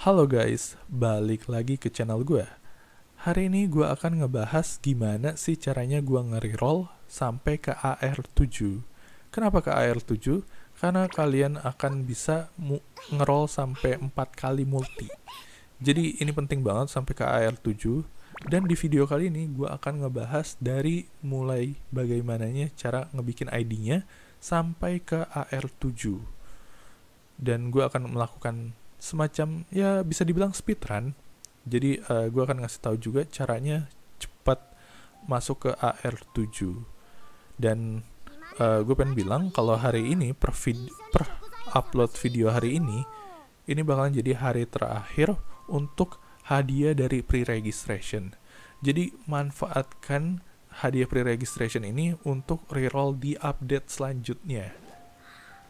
Halo guys, balik lagi ke channel gue. Hari ini gue akan ngebahas gimana sih caranya gue nge-reroll sampai ke AR7. Kenapa ke AR7? Karena kalian akan bisa nge-roll sampai 4 kali multi. Jadi ini penting banget sampai ke AR7. Dan di video kali ini gue akan ngebahas dari mulai bagaimananya cara ngebikin ID-nya sampai ke AR7. Dan gue akan melakukan semacam, ya bisa dibilang speedrun. Jadi gue akan ngasih tahu juga caranya cepat masuk ke AR7. Dan gue pengen bilang kalau hari ini per upload video hari ini bakalan jadi hari terakhir untuk hadiah dari pre-registration. Jadi manfaatkan hadiah pre-registration ini untuk reroll di update selanjutnya.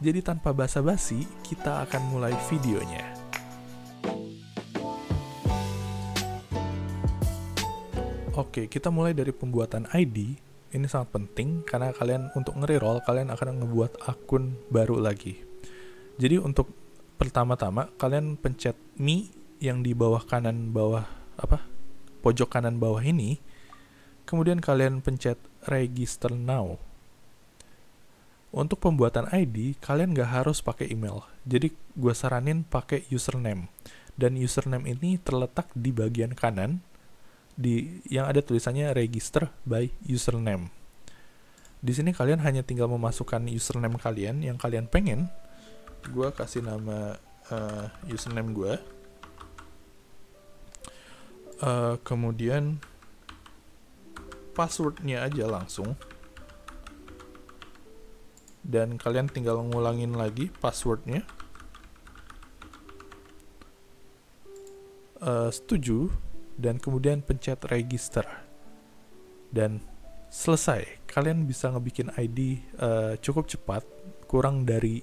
Jadi tanpa basa-basi, kita akan mulai videonya. Oke, kita mulai dari pembuatan ID. Ini sangat penting karena kalian untuk nge-reroll kalian akan ngebuat akun baru lagi. Jadi untuk pertama-tama kalian pencet Mi yang di bawah kanan bawah pojok kanan bawah ini. Kemudian kalian pencet Register Now. Untuk pembuatan ID, kalian nggak harus pakai email. Jadi, gue saranin pakai username. Dan username ini terletak di bagian kanan, yang ada tulisannya Register by Username. Di sini kalian hanya tinggal memasukkan username kalian yang kalian pengen. Gue kasih nama username gue. Kemudian, passwordnya aja langsung. Dan kalian tinggal ngulangin lagi passwordnya. Setuju, dan kemudian pencet register dan selesai. Kalian bisa ngebikin ID cukup cepat, kurang dari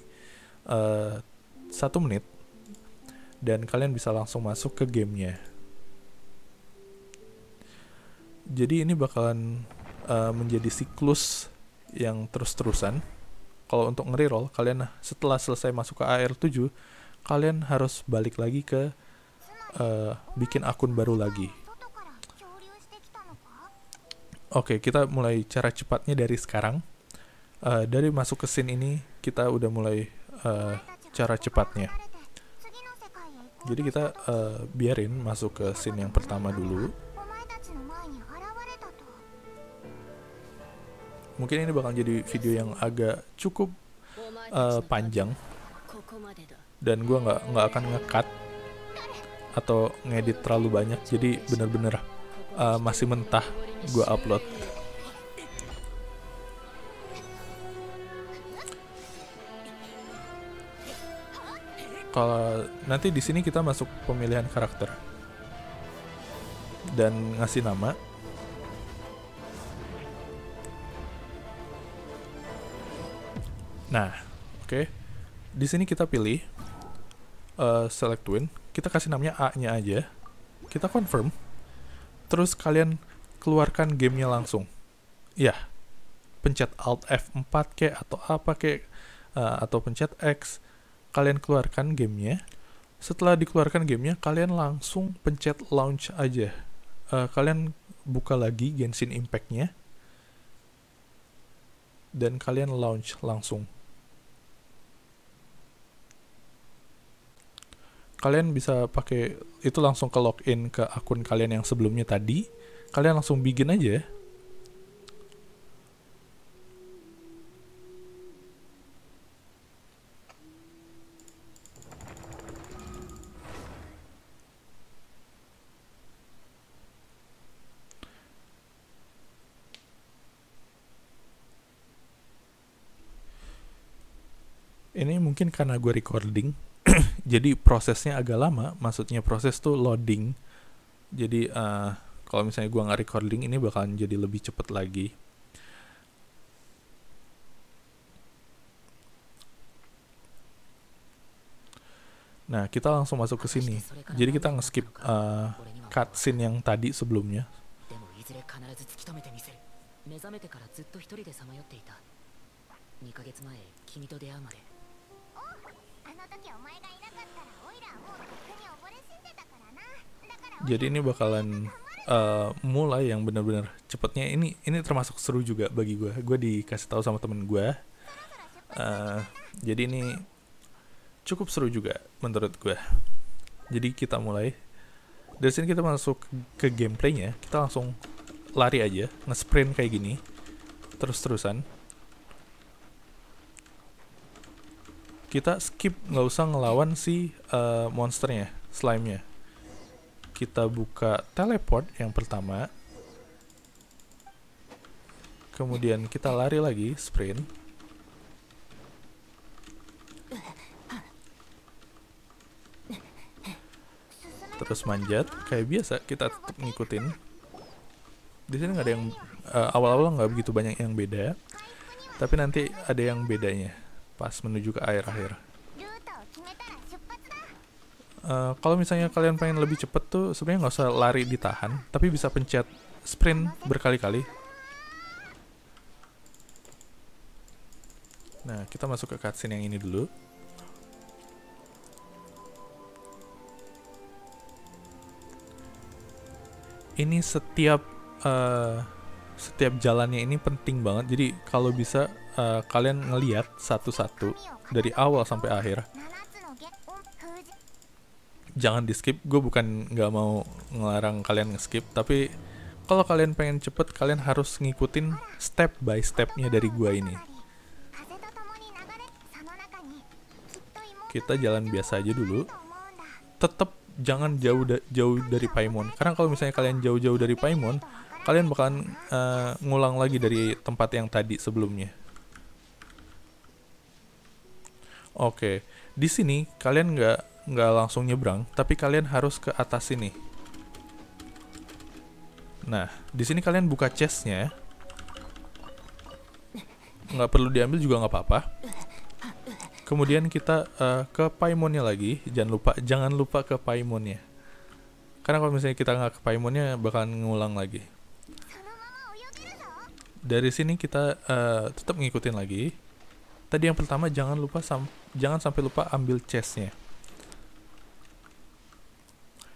1 menit, dan kalian bisa langsung masuk ke gamenya. Jadi ini bakalan menjadi siklus yang terus-terusan. Kalau untuk nge-reroll, kalian setelah selesai masuk ke AR7, kalian harus balik lagi ke bikin akun baru lagi. Oke, kita mulai cara cepatnya dari sekarang. Dari masuk ke scene ini, kita udah mulai cara cepatnya. Jadi kita biarin masuk ke scene yang pertama dulu. Mungkin ini bakal jadi video yang agak cukup panjang, dan gue nggak akan nge-cut atau ngedit terlalu banyak. Jadi bener-bener masih mentah gue upload. Kalau nanti di sini kita masuk pemilihan karakter dan ngasih nama. Nah, oke. Di sini kita pilih select twin. Kita kasih namanya A-nya aja. Kita confirm. Terus kalian keluarkan gamenya langsung. Ya, pencet Alt F4 kek atau apa kek, atau pencet X. Kalian keluarkan gamenya. Setelah dikeluarkan gamenya, kalian langsung pencet launch aja. Kalian buka lagi Genshin Impact-nya dan kalian launch langsung. Kalian bisa pakai itu langsung ke login ke akun kalian yang sebelumnya tadi. Kalian langsung begin aja. Ini mungkin karena gue recording. Jadi prosesnya agak lama, maksudnya proses tuh loading. Jadi kalau misalnya gue nggak recording, ini bakalan jadi lebih cepet lagi. Nah, kita langsung masuk ke sini. Jadi kita nge-skip cutscene yang tadi sebelumnya. Jadi ini bakalan mulai yang benar-benar cepetnya. Ini termasuk seru juga bagi gue. Gue dikasih tahu sama temen gue. Jadi ini cukup seru juga menurut gue. Jadi kita mulai. Dari sini kita masuk ke gameplaynya. Kita langsung lari aja, nge-sprint kayak gini, terus-terusan. Kita skip, nggak usah ngelawan si monsternya, slime-nya. Kita buka teleport yang pertama. Kemudian kita lari lagi, sprint. Terus manjat, kayak biasa kita tetap ngikutin. Di sini nggak ada yang awal-awal nggak begitu banyak yang beda, tapi nanti ada yang bedanya pas menuju ke akhir-akhir. Kalau misalnya kalian pengen lebih cepet tuh sebenarnya nggak usah lari ditahan, tapi bisa pencet sprint berkali-kali. Nah, kita masuk ke cutscene yang ini dulu. Ini setiap jalannya ini penting banget. Jadi kalau bisa kalian ngelihat satu-satu dari awal sampai akhir. Jangan di skip. Gue bukan nggak mau ngelarang kalian nge-skip, tapi kalau kalian pengen cepet, kalian harus ngikutin step by stepnya dari gue ini. Kita jalan biasa aja dulu. Tetap jangan jauh dari Paimon, karena kalau misalnya kalian jauh-jauh dari Paimon, kalian bakalan ngulang lagi dari tempat yang tadi sebelumnya. Oke, di sini kalian nggak langsung nyebrang, tapi kalian harus ke atas sini. Nah, di sini kalian buka chestnya, nggak perlu diambil juga nggak apa-apa. Kemudian kita ke Paimonnya lagi. Jangan lupa ke Paimonnya. Karena kalau misalnya kita nggak ke Paimonnya bakalan ngulang lagi. Dari sini kita tetap ngikutin lagi. Tadi yang pertama jangan sampai lupa ambil chestnya.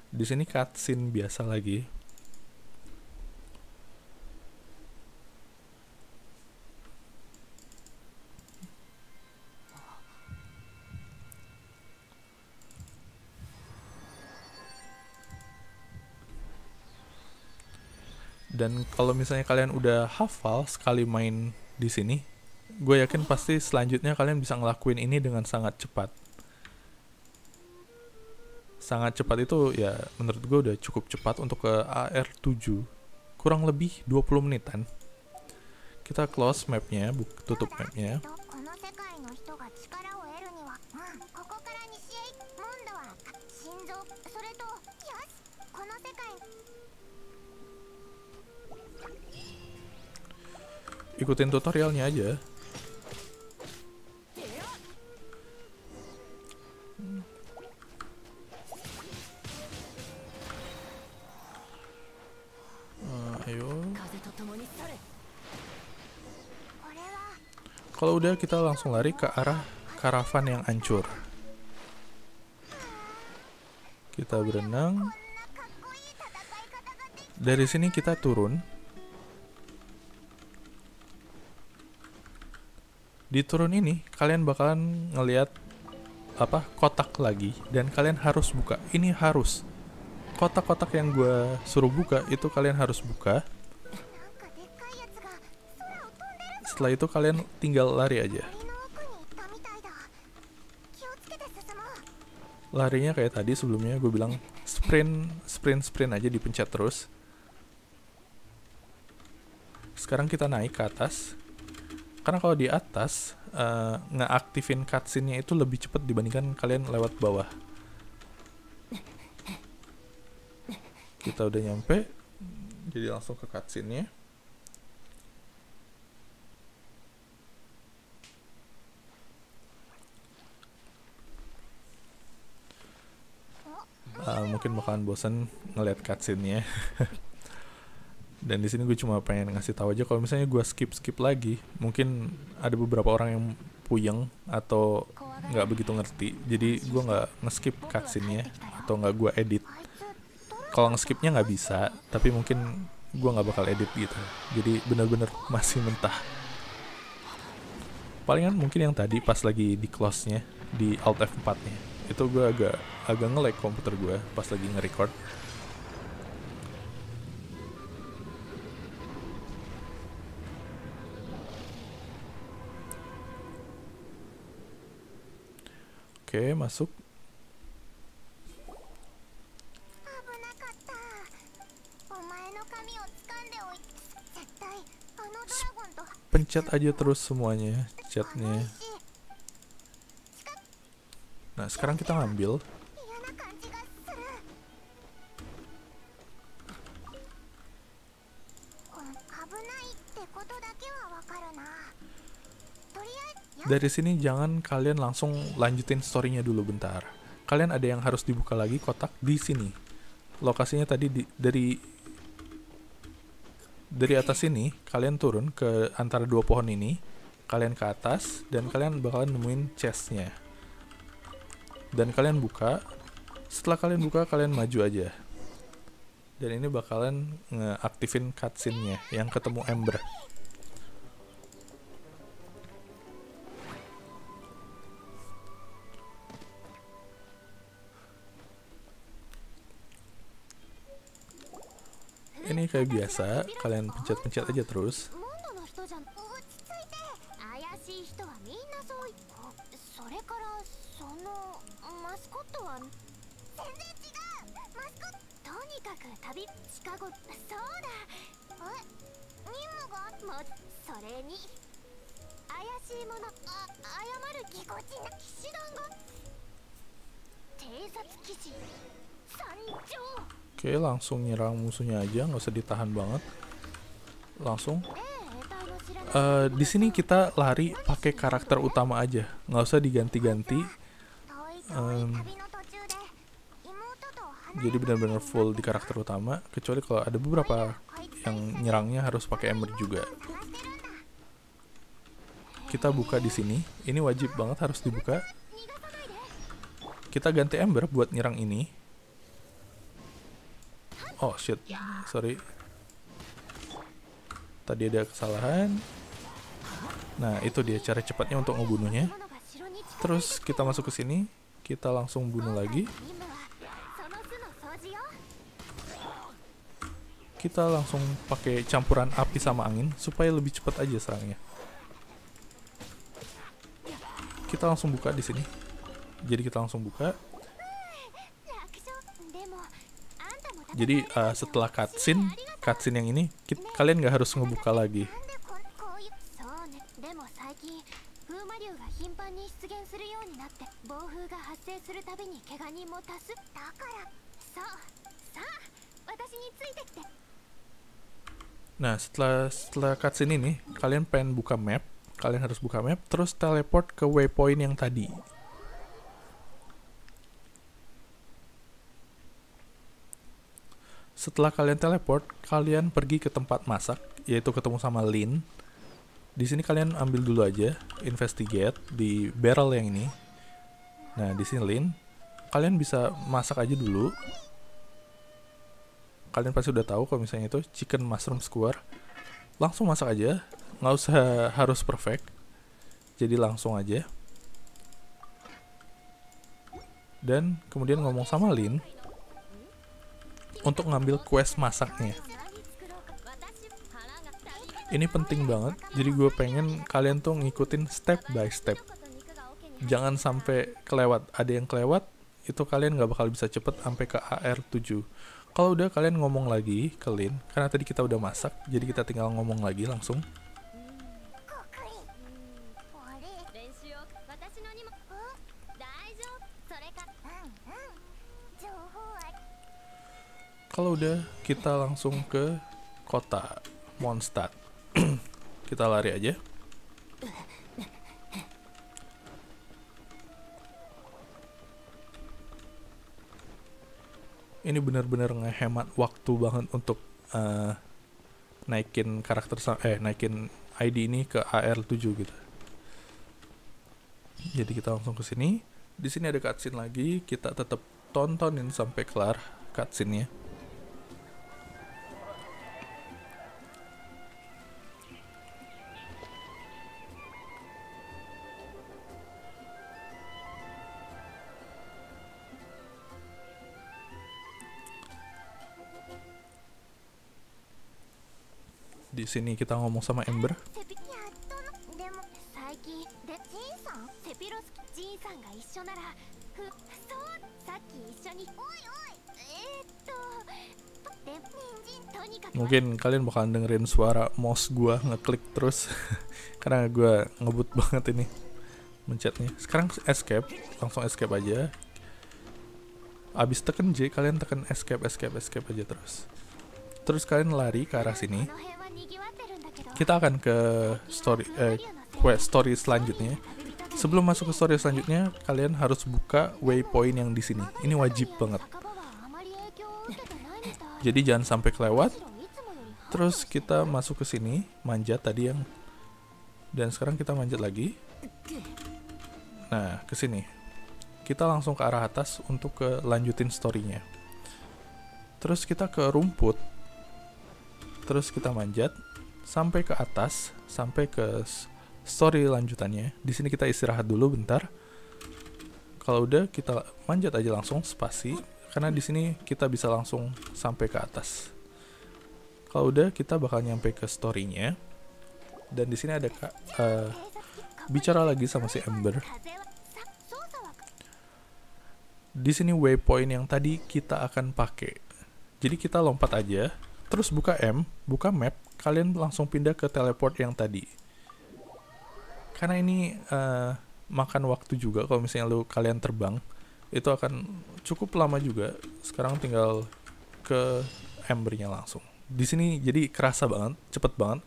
Di sini cutscene biasa lagi. Dan kalau misalnya kalian udah hafal sekali main di sini, gue yakin pasti selanjutnya kalian bisa ngelakuin ini dengan sangat cepat. Sangat cepat itu ya menurut gue udah cukup cepat untuk ke AR7. Kurang lebih 20 menitan. Kita close mapnya, tutup mapnya. Ikutin tutorialnya aja. Ayo. Kalau udah kita langsung lari ke arah karavan yang hancur. Kita berenang. Dari sini kita turun. Di turun ini kalian bakalan ngelihat apa kotak lagi, dan kalian harus buka. Ini harus kotak-kotak yang gue suruh buka itu kalian harus buka. Setelah itu kalian tinggal lari aja. Larinya kayak tadi sebelumnya gue bilang sprint aja, dipencet terus. Sekarang kita naik ke atas. Karena kalau di atas, ngeaktifin cutscene-nya itu lebih cepat dibandingkan kalian lewat bawah. Kita udah nyampe, jadi langsung ke cutscene-nya. Mungkin bakalan bosen ngeliat cutscene-nya. Dan di sini gue cuma pengen ngasih tahu aja kalau misalnya gue skip lagi, mungkin ada beberapa orang yang puyeng atau nggak begitu ngerti. Jadi gue nggak nge-skip cutscene-nya atau nggak gue edit. kalau nge-skipnya nggak bisa, tapi mungkin gue nggak bakal edit gitu. Jadi bener-bener masih mentah. Palingan mungkin yang tadi pas lagi di close-nya, di Alt F4-nya, itu gue agak nge-lag komputer gue pas lagi nge-record. Oke, masuk. Pencet aja terus semuanya, catnya. Nah, sekarang kita ngambil. Dari sini jangan kalian langsung lanjutin story-nya dulu bentar. Kalian ada yang harus dibuka lagi kotak di sini. Lokasinya tadi dari atas sini, kalian turun ke antara dua pohon ini. Kalian ke atas dan kalian bakalan nemuin chest-nya. Dan kalian buka. Setelah kalian buka, kalian maju aja. Dan ini bakalan ngeaktifin cutscene-nya yang ketemu Amber. Ini kayak biasa, kalian pencet-pencet aja terus. Oke, langsung nyerang musuhnya aja, nggak usah ditahan banget. Langsung. Di sini kita lari pakai karakter utama aja, nggak usah diganti-ganti. Jadi benar-benar full di karakter utama, kecuali kalau ada beberapa yang nyerangnya harus pakai Ember juga. Kita buka di sini, ini wajib banget harus dibuka. Kita ganti Ember buat nyerang ini. Oh shit, sorry. Tadi ada kesalahan. Nah, itu dia cara cepatnya untuk ngebunuhnya. Terus kita masuk ke sini, kita langsung bunuh lagi. Kita langsung pakai campuran api sama angin supaya lebih cepat aja serangnya. Kita langsung buka di sini. Jadi kita langsung buka. Jadi setelah cutscene yang ini, kalian nggak harus ngebuka lagi. Nah, setelah cutscene ini, kalian pengen buka map, kalian harus buka map, terus teleport ke waypoint yang tadi. Setelah kalian teleport, kalian pergi ke tempat masak, yaitu ketemu sama Lynn. Di sini kalian ambil dulu aja, investigate di barrel yang ini. Nah, di sini Lynn, kalian bisa masak aja dulu. Kalian pasti udah tahu kalau misalnya itu chicken mushroom skewer. Langsung masak aja, nggak usah harus perfect. Jadi langsung aja. Dan kemudian ngomong sama Lynn untuk ngambil quest masaknya. Ini penting banget, jadi gue pengen kalian tuh ngikutin step by step. Jangan sampai kelewat, ada yang kelewat, itu kalian gak bakal bisa cepet sampai ke AR7. Kalau udah, kalian ngomong lagi ke Lynn, karena tadi kita udah masak, jadi kita tinggal ngomong lagi langsung. Kalau udah, kita langsung ke kota Mondstadt. Kita lari aja. Ini benar-benar ngehemat waktu banget untuk naikin karakter naikin ID ini ke AR7 gitu. Jadi kita langsung ke sini. Di sini ada cutscene lagi, kita tetap tontonin sampai kelar cutscene-nya. Di sini kita ngomong sama Amber. Mungkin kalian bakal dengerin suara mouse gua ngeklik terus karena gua ngebut banget ini mencetnya. Sekarang escape, langsung escape aja. Abis tekan J, kalian tekan escape aja terus. Terus kalian lari ke arah sini. Kita akan ke story story selanjutnya. Sebelum masuk ke story selanjutnya, kalian harus buka waypoint yang di sini. Ini wajib banget. Jadi jangan sampai kelewat. Terus kita masuk ke sini, manjat tadi yang, dan sekarang kita manjat lagi. Nah, ke sini. Kita langsung ke arah atas untuk ke lanjutin story-nya. Terus kita ke rumput. Terus kita manjat sampai ke atas, sampai ke story lanjutannya. Di sini kita istirahat dulu bentar. Kalau udah kita manjat aja langsung spasi. Karena di sini kita bisa langsung sampai ke atas. Kalau udah kita bakal nyampe ke story-nya. Dan di sini ada bicara lagi sama si Amber. Di sini waypoint yang tadi kita akan pakai. Jadi kita lompat aja, terus buka M, buka map, kalian langsung pindah ke teleport yang tadi. Karena ini makan waktu juga kalau misalnya kalian terbang. Itu akan cukup lama juga. Sekarang tinggal ke Ambernya langsung. Di sini jadi kerasa banget, cepet banget.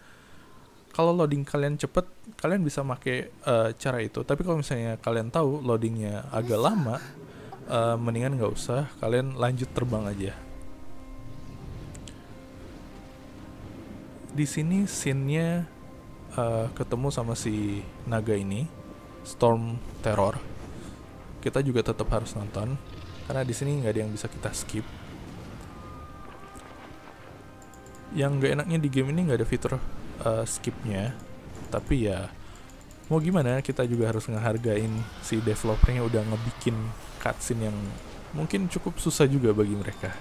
Kalau loading kalian cepet, kalian bisa pakai cara itu. Tapi kalau misalnya kalian tahu loadingnya agak lama, mendingan nggak usah. Kalian lanjut terbang aja. Di sini scene-nya ketemu sama si naga ini, Storm Terror. Kita juga tetap harus nonton karena di sini nggak ada yang bisa kita skip. Yang nggak enaknya di game ini nggak ada fitur skipnya, tapi ya mau gimana, kita juga harus ngehargain si developernya udah ngebikin cutscene yang mungkin cukup susah juga bagi mereka.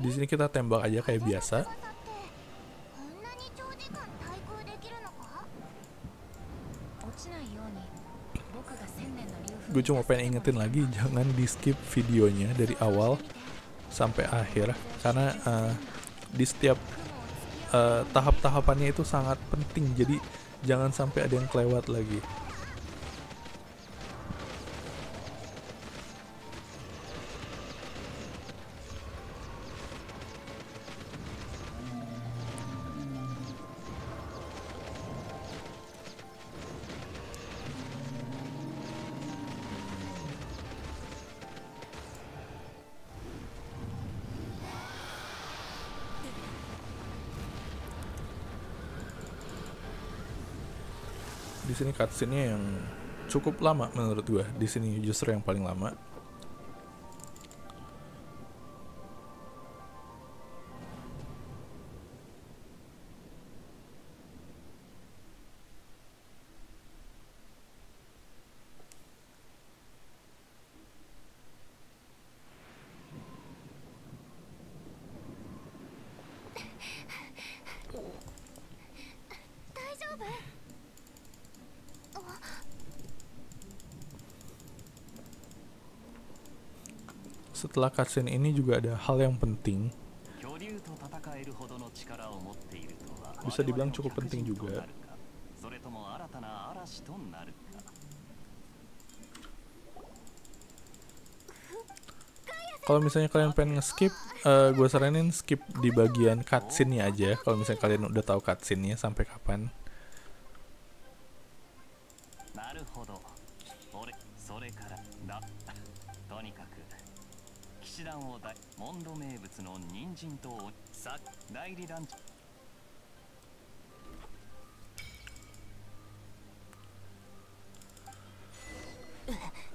Di sini kita tembak aja kayak biasa. Gue cuma pengen ingetin lagi, jangan di skip videonya dari awal sampai akhir, karena di setiap tahap-tahapannya itu sangat penting. Jadi jangan sampai ada yang kelewat lagi. Di sini cutscene-nya yang cukup lama menurut gua. Di sini justru yang paling lama. Setelah cutscene ini juga ada hal yang penting. Bisa dibilang cukup penting juga. Kalau misalnya kalian pengen nge-skip, gue saranin skip di bagian cutscene-nya aja. Kalau misalnya kalian udah tahu cutscene-nya sampai kapan.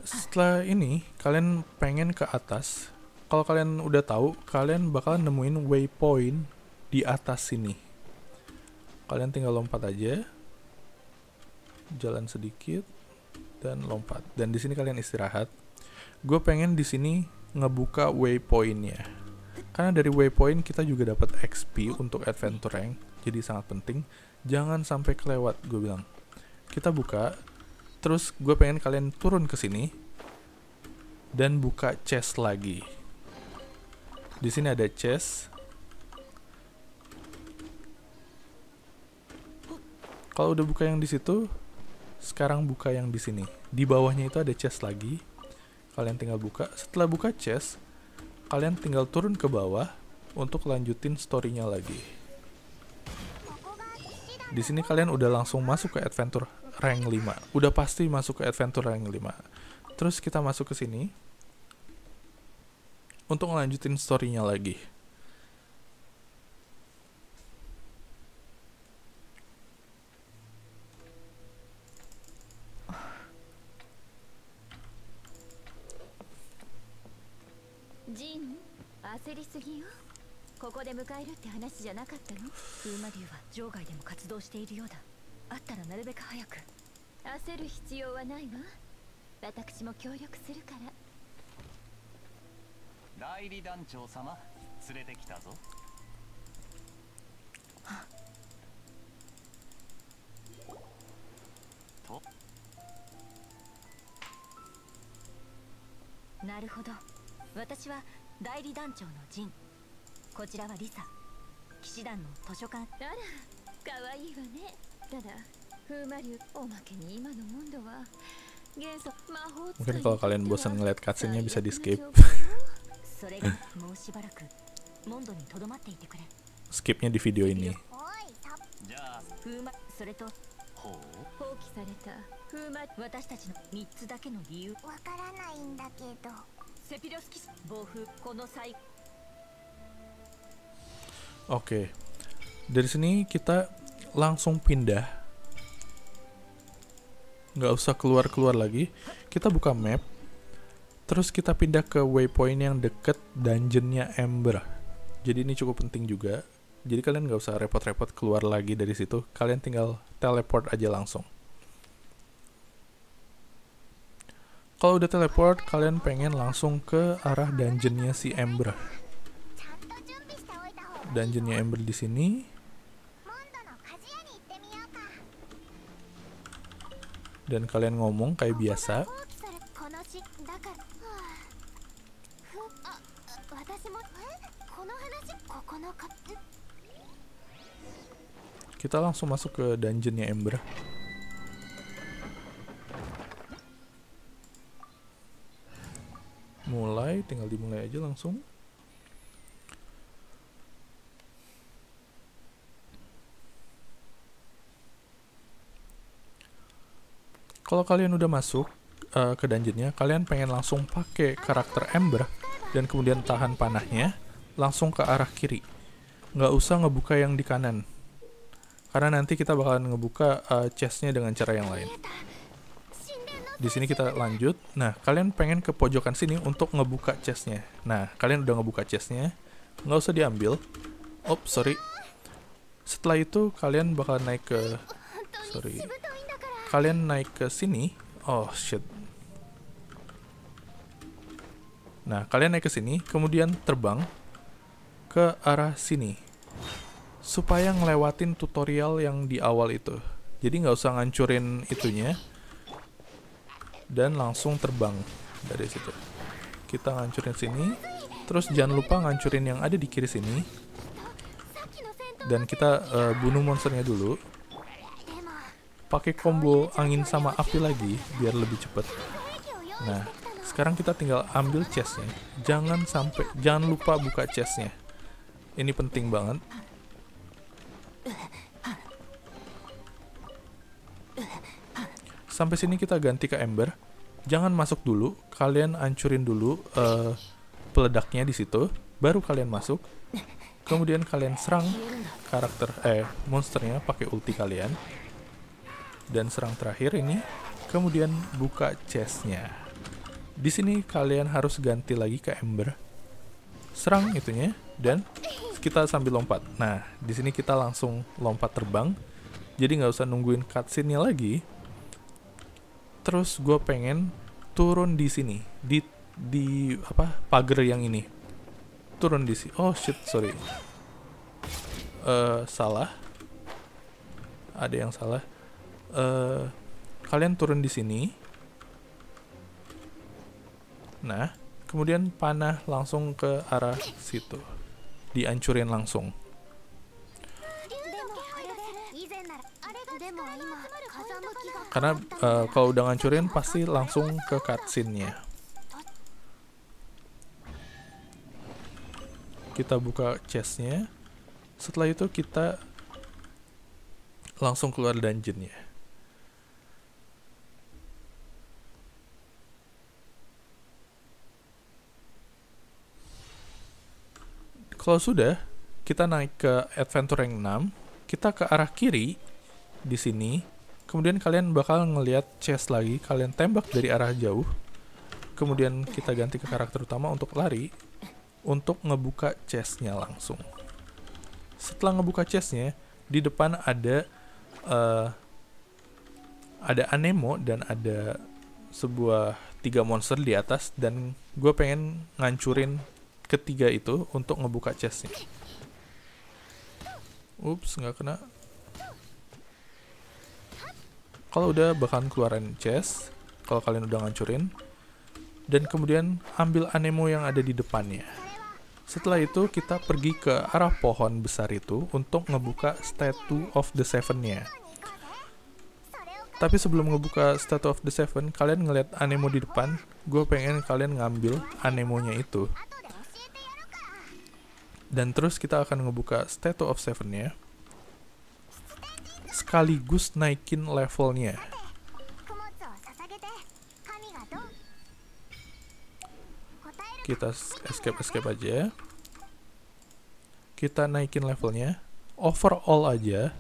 Setelah ini kalian pengen ke atas. Kalau kalian udah tahu, kalian bakal nemuin waypoint di atas sini. Kalian tinggal lompat aja, jalan sedikit dan lompat. Dan di sini kalian istirahat. Gue pengen di sini ngebuka waypointnya, karena dari waypoint kita juga dapat XP untuk Adventure Rank. Jadi sangat penting. Jangan sampai kelewat. Gue bilang kita buka. Terus gue pengen kalian turun ke sini dan buka chest lagi. Di sini ada chest. Kalau udah buka yang di situ, sekarang buka yang di sini. Di bawahnya itu ada chest lagi. Kalian tinggal buka. Setelah buka chest, kalian tinggal turun ke bawah untuk lanjutin story-nya lagi. Di sini kalian udah langsung masuk ke Adventure Rank 5. Udah pasti masuk ke Adventure Rank 5. Terus kita masuk ke sini untuk ngelanjutin story-nya lagi. Jin, aseri sugi yo. Koko de mukaeru tte hanashi ja nakatta no? Uma ryu wa jougai demo katsudou shite iru you da. あったらなるべく早く。焦る必要はないわ。私も協力するから。代理団長様、連れてきたぞ。と。なるほど。私は代理団長のジン。こちらはリサ。騎士団の図書館。あら、可愛いわね。 Mungkin kalau kalian bosan ngeliat cutscene-nya bisa di-skip. Skipnya di video ini. Oke. Dari sini kita langsung pindah, nggak usah keluar-keluar lagi. Kita buka map, terus kita pindah ke waypoint yang deket dungeonnya Amber. Jadi ini cukup penting juga, jadi kalian nggak usah repot-repot keluar lagi dari situ. Kalian tinggal teleport aja langsung. Kalau udah teleport, kalian pengen langsung ke arah dungeonnya si Amber. Dungeonnya Amber di sini. Dan kalian ngomong kayak biasa. Kita langsung masuk ke dungeonnya Amber. Mulai, tinggal dimulai aja langsung. Kalau kalian udah masuk ke dungeonnya, kalian pengen langsung pakai karakter Amber dan kemudian tahan panahnya langsung ke arah kiri. Nggak usah ngebuka yang di kanan, karena nanti kita bakalan ngebuka chestnya dengan cara yang lain. Di sini kita lanjut. Nah, kalian pengen ke pojokan sini untuk ngebuka chestnya. Nah, kalian udah ngebuka chestnya, nggak usah diambil. Oops, sorry. Setelah itu kalian bakal naik ke, sorry. Kalian naik ke sini. Oh shit. Nah, kalian naik ke sini, kemudian terbang ke arah sini supaya ngelewatin tutorial yang di awal itu. Jadi nggak usah ngancurin itunya dan langsung terbang dari situ. Kita ngancurin sini, terus jangan lupa ngancurin yang ada di kiri sini. Dan kita bunuh monsternya dulu. Pakai combo angin sama api lagi biar lebih cepat. Nah, sekarang kita tinggal ambil chestnya. Jangan lupa buka chestnya. Ini penting banget. Sampai sini kita ganti ke Amber. Jangan masuk dulu, kalian hancurin dulu peledaknya di situ, baru kalian masuk. Kemudian kalian serang karakter monsternya pakai ulti kalian. Dan serang terakhir ini, kemudian buka chestnya. Di sini kalian harus ganti lagi ke Amber. Serang itunya dan kita sambil lompat. Nah, di sini kita langsung lompat terbang. Jadi nggak usah nungguin cutscene-nya lagi. Terus gue pengen turun di sini, di apa pagar yang ini. Turun di sini. Oh shit, sorry. Salah. Ada yang salah. Kalian turun di sini. Nah, kemudian panah langsung ke arah situ, dihancurin langsung. Karena kalau udah ngancurin pasti langsung ke cutscene-nya. Kita buka chest-nya. Setelah itu kita langsung keluar dungeon-nya. Kalau sudah, kita naik ke Adventure Rank 6, kita ke arah kiri di sini, kemudian kalian bakal ngelihat chest lagi, kalian tembak dari arah jauh, kemudian kita ganti ke karakter utama untuk lari, untuk ngebuka chestnya langsung. Setelah ngebuka chestnya, di depan ada Anemo dan ada sebuah 3 monster di atas, dan gue pengen ngancurin ketiga itu untuk ngebuka chestnya. Ups, nggak kena. Kalau udah bakalan keluarin chest kalau kalian udah ngancurin, dan kemudian ambil Anemo yang ada di depannya. Setelah itu kita pergi ke arah pohon besar itu untuk ngebuka Statue of the Seven-nya. Tapi sebelum ngebuka Statue of the Seven, kalian ngeliat Anemo di depan, gue pengen kalian ngambil Anemonya itu. Dan terus kita akan ngebuka Statue of Seven-nya. Sekaligus naikin levelnya. Kita escape aja. Kita naikin levelnya. Overall aja.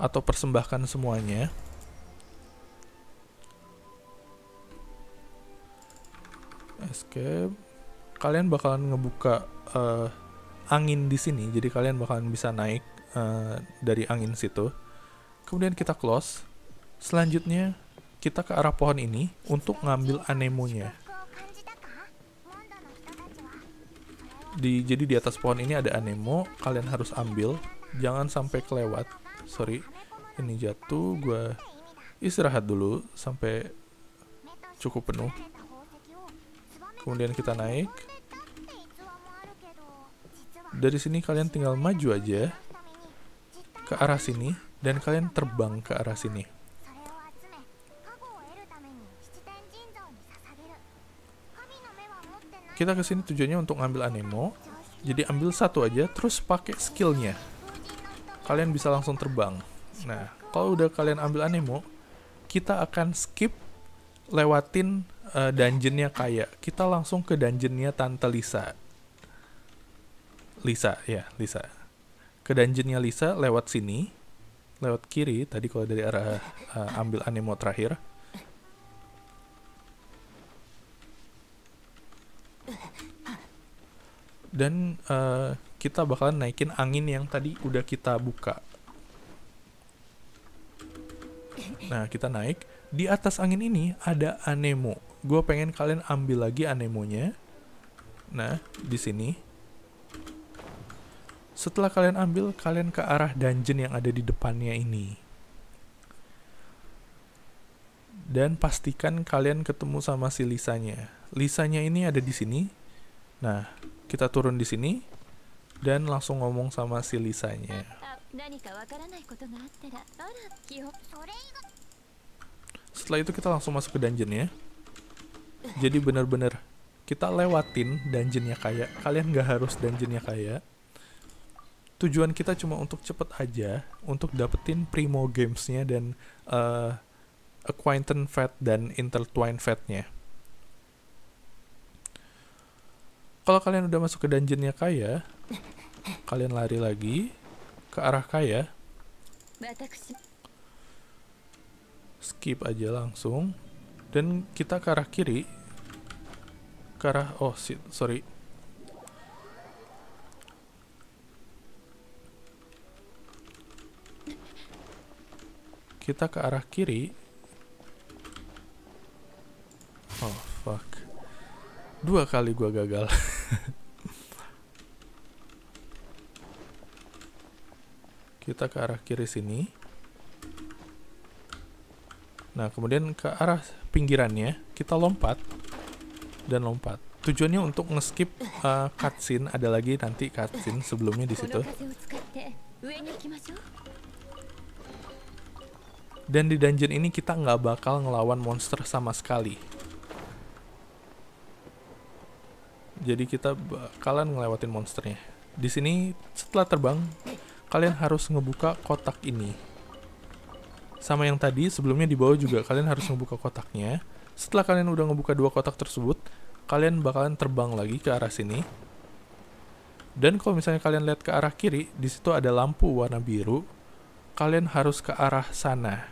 Atau persembahkan semuanya. Escape. Kalian bakalan ngebuka angin di sini, jadi kalian bakalan bisa naik dari angin situ. Kemudian kita close. Selanjutnya kita ke arah pohon ini untuk ngambil Anemonya. Jadi di atas pohon ini ada Anemo, kalian harus ambil, jangan sampai kelewat. Sorry, ini jatuh. Gue istirahat dulu sampai cukup penuh. Kemudian kita naik. Dari sini kalian tinggal maju aja ke arah sini, dan kalian terbang ke arah sini. Kita kesini tujuannya untuk ngambil Anemo, jadi ambil satu aja, terus pakai skillnya. Kalian bisa langsung terbang. Nah, kalau udah kalian ambil Anemo, kita akan skip lewatin dungeonnya kayak. Kita langsung ke dungeonnya Tante Lisa. Lisa. Ke dungeonnya Lisa lewat sini, lewat kiri. Tadi kalau dari arah ambil Anemo terakhir. Dan kita bakalan naikin angin yang tadi udah kita buka. Nah, kita naik. Di atas angin ini ada Anemo. Gue pengen kalian ambil lagi Anemonya. Nah, di sini. Setelah kalian ambil, kalian ke arah dungeon yang ada di depannya ini. Dan pastikan kalian ketemu sama si Lisanya. Lisanya ini ada di sini. Nah, kita turun di sini. Dan langsung ngomong sama si Lisanya. Setelah itu kita langsung masuk ke dungeonnya. Jadi bener-bener kita lewatin dungeonnya kayak. Kalian nggak harus dungeonnya kayak. Tujuan kita cuma untuk cepet aja, untuk dapetin Primo Gems-nya dan Acquaintance Fate dan Intertwine Fate-nya. Kalau kalian udah masuk ke dungeonnya Kaya, kalian lari lagi ke arah Kaya. Skip aja langsung. Dan kita ke arah kiri. Ke arah... oh shit, sorry. Kita ke arah kiri. Oh, fuck. 2 kali gua gagal. Kita ke arah kiri sini. Nah, kemudian ke arah pinggirannya, kita lompat dan lompat. Tujuannya untuk nge-skip cutscene. Ada lagi nanti cutscene sebelumnya di situ. Dan di dungeon ini kita nggak bakal ngelawan monster sama sekali. Jadi kita bakalan ngelewatin monsternya. Di sini setelah terbang, kalian harus ngebuka kotak ini. Sama yang tadi, sebelumnya di bawah juga kalian harus ngebuka kotaknya. Setelah kalian udah ngebuka 2 kotak tersebut, kalian bakalan terbang lagi ke arah sini. Dan kalau misalnya kalian lihat ke arah kiri, di situ ada lampu warna biru. Kalian harus ke arah sana.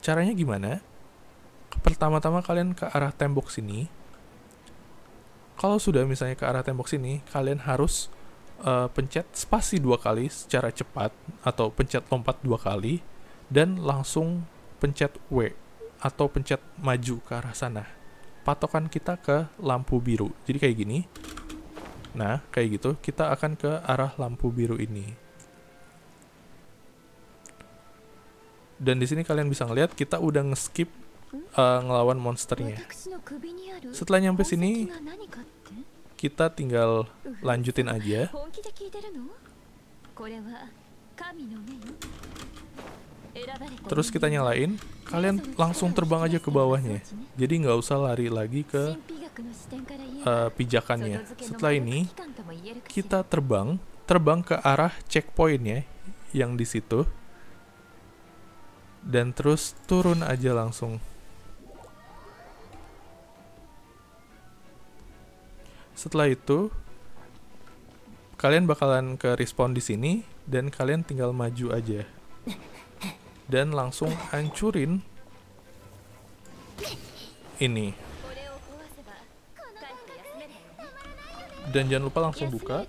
Caranya gimana? Pertama-tama kalian ke arah tembok sini. Kalau sudah misalnya ke arah tembok sini, kalian harus pencet spasi 2 kali secara cepat, atau pencet lompat 2 kali, dan langsung pencet W, atau pencet maju ke arah sana. Patokan kita ke lampu biru. Jadi kayak gini. Nah, kayak gitu. Kita akan ke arah lampu biru ini. Dan di sini kalian bisa ngelihat kita udah nge-skip ngelawan monsternya. Setelah nyampe sini, kita tinggal lanjutin aja. Terus kita nyalain, kalian langsung terbang aja ke bawahnya. Jadi nggak usah lari lagi ke pijakannya. Setelah ini, kita terbang ke arah checkpointnya yang di situ. Dan terus turun aja langsung. Setelah itu, kalian bakalan ke respawn di sini, dan kalian tinggal maju aja. Dan langsung hancurin ini. Dan jangan lupa langsung buka.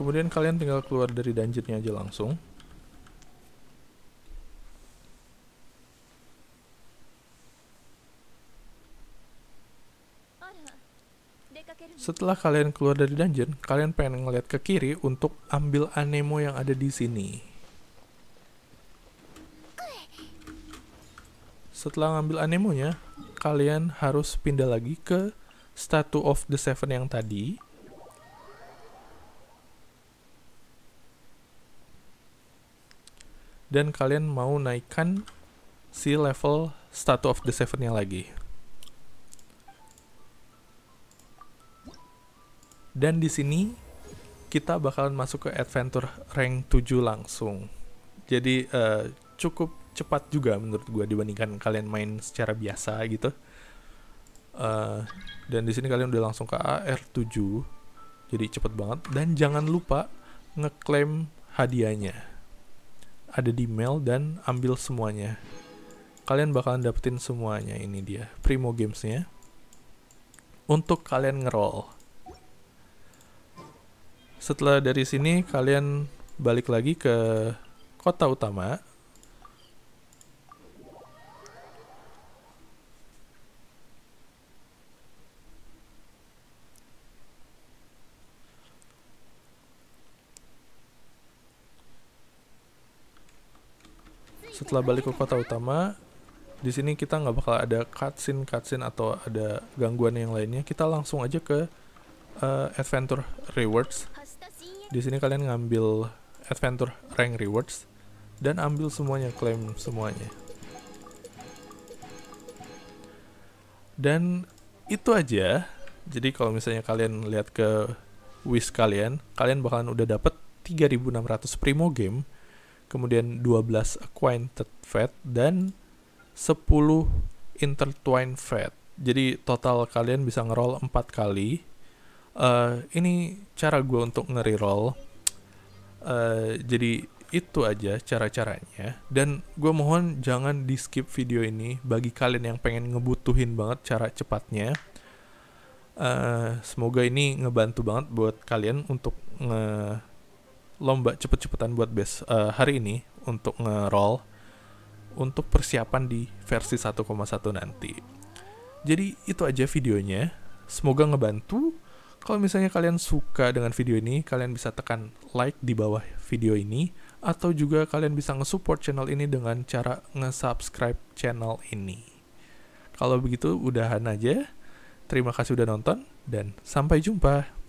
Kemudian kalian tinggal keluar dari dungeonnya aja langsung. Setelah kalian keluar dari dungeon, kalian pengen ngeliat ke kiri untuk ambil Anemo yang ada di sini. Setelah ngambil Anemonya, kalian harus pindah lagi ke Statue of the Seven yang tadi. Dan kalian mau naikkan si level Statue of the Seven-nya lagi. Dan di sini kita bakalan masuk ke Adventure Rank 7 langsung. Jadi cukup cepat juga menurut gue dibandingkan kalian main secara biasa gitu. Dan di sini kalian udah langsung ke AR7. Jadi cepet banget. Dan jangan lupa ngeklaim hadiahnya. Ada di mail dan ambil semuanya. Kalian bakalan dapetin semuanya. Ini dia Primo Gems-nya. Untuk kalian ngeroll. Setelah dari sini, kalian balik lagi ke kota utama. Setelah balik ke kota utama, di sini kita nggak bakal ada cutscene atau ada gangguan yang lainnya. Kita langsung aja ke Adventure Rewards. Di sini kalian ngambil Adventure Rank Rewards dan ambil semuanya, claim semuanya. Dan itu aja. Jadi kalau misalnya kalian lihat ke wish kalian, kalian bakalan udah dapet 3.600 Primo Game, kemudian 12 Acquaintance Fate, dan 10 Intertwine Fate. Jadi total kalian bisa ngeroll 4 kali. Ini cara gue untuk nge-reroll. Jadi itu aja cara-caranya. Dan gue mohon jangan di skip video ini bagi kalian yang pengen ngebutuhin banget cara cepatnya. Semoga ini ngebantu banget buat kalian untuk nge-lomba cepet-cepetan buat base hari ini untuk nge-roll untuk persiapan di versi 1.1 nanti. Jadi itu aja videonya, semoga ngebantu. Kalau misalnya kalian suka dengan video ini, kalian bisa tekan like di bawah video ini, atau juga kalian bisa nge-support channel ini dengan cara nge-subscribe channel ini. Kalau begitu, udahan aja. Terima kasih udah nonton, dan sampai jumpa!